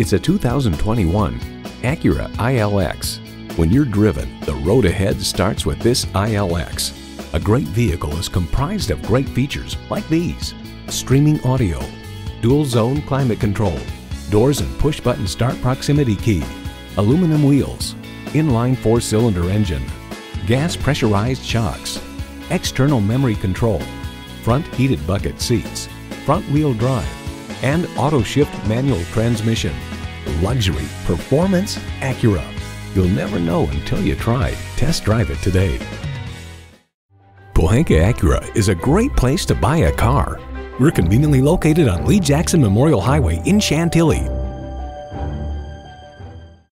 It's a 2021 Acura ILX. When you're driven, the road ahead starts with this ILX. A great vehicle is comprised of great features like these: streaming audio, dual zone climate control, doors and push button start proximity key, aluminum wheels, inline 4-cylinder engine, gas pressurized shocks, external memory control, front heated bucket seats, front wheel drive, and auto shift manual transmission. Luxury, performance, Acura. You'll never know until you try. Test drive it today. Pohanka Acura is a great place to buy a car. We're conveniently located on Lee Jackson Memorial Highway in Chantilly.